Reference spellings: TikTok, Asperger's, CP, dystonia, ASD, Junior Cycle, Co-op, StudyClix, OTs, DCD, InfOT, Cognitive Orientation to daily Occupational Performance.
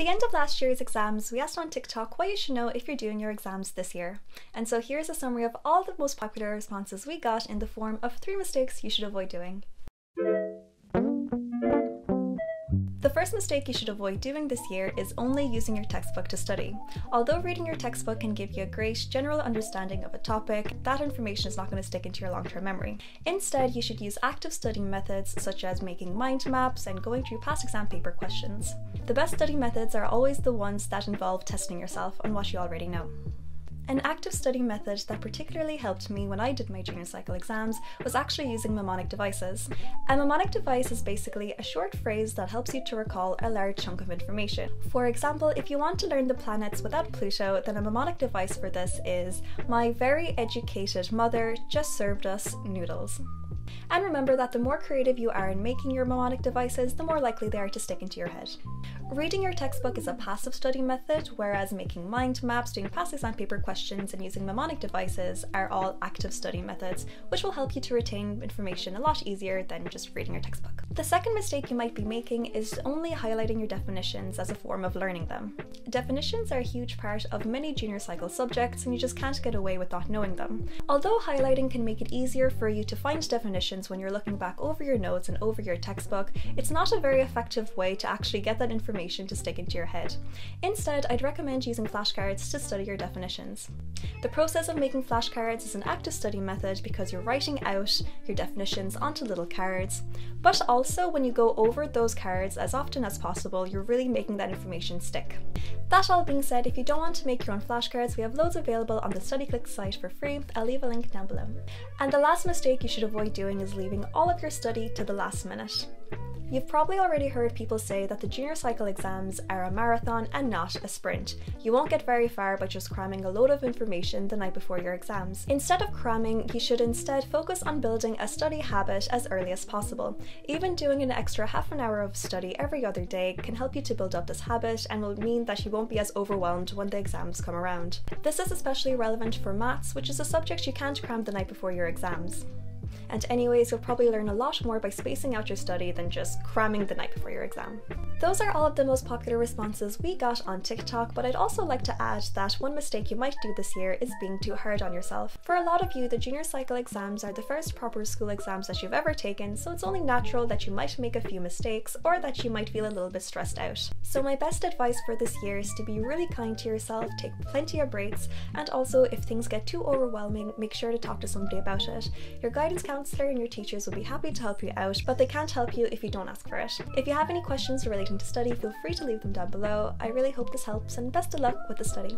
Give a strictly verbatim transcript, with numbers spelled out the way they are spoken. the end of last year's exams, we asked on TikTok what you should know if you're doing your exams this year. And so here's a summary of all the most popular responses we got in the form of three mistakes you should avoid doing. The first mistake you should avoid doing this year is only using your textbook to study. Although reading your textbook can give you a great general understanding of a topic, that information is not going to stick into your long-term memory. Instead, you should use active studying methods such as making mind maps and going through past exam paper questions. The best study methods are always the ones that involve testing yourself on what you already know. An active study method that particularly helped me when I did my junior cycle exams was actually using mnemonic devices. A mnemonic device is basically a short phrase that helps you to recall a large chunk of information. For example, if you want to learn the planets without Pluto, then a mnemonic device for this is, "My very educated mother just served us noodles." And remember that the more creative you are in making your mnemonic devices, the more likely they are to stick into your head. Reading your textbook is a passive study method, whereas making mind maps, doing past exam paper questions, and using mnemonic devices are all active study methods, which will help you to retain information a lot easier than just reading your textbook. The second mistake you might be making is only highlighting your definitions as a form of learning them. Definitions are a huge part of many junior cycle subjects, and you just can't get away with not knowing them. Although highlighting can make it easier for you to find definitions when you're looking back over your notes and over your textbook, it's not a very effective way to actually get that information to stick into your head. Instead, I'd recommend using flashcards to study your definitions. The process of making flashcards is an active study method because you're writing out your definitions onto little cards, but also when you go over those cards as often as possible, you're really making that information stick. That all being said, if you don't want to make your own flashcards, we have loads available on the StudyClix site for free. I'll leave a link down below. And the last mistake you should avoid doing is leaving all of your study to the last minute. You've probably already heard people say that the junior cycle exams are a marathon and not a sprint. You won't get very far by just cramming a load of information the night before your exams. Instead of cramming, you should instead focus on building a study habit as early as possible. Even doing an extra half an hour of study every other day can help you to build up this habit and will mean that you won't be as overwhelmed when the exams come around. This is especially relevant for maths, which is a subject you can't cram the night before your exams. And anyways, you'll probably learn a lot more by spacing out your study than just cramming the night before your exam. Those are all of the most popular responses we got on TikTok, but I'd also like to add that one mistake you might do this year is being too hard on yourself. For a lot of you, the junior cycle exams are the first proper school exams that you've ever taken, so it's only natural that you might make a few mistakes or that you might feel a little bit stressed out. So my best advice for this year is to be really kind to yourself, take plenty of breaks, and also if things get too overwhelming, make sure to talk to somebody about it. Your guidance counselor and your teachers will be happy to help you out, but they can't help you if you don't ask for it. If you have any questions relating to study, feel free to leave them down below. I really hope this helps, and best of luck with the study.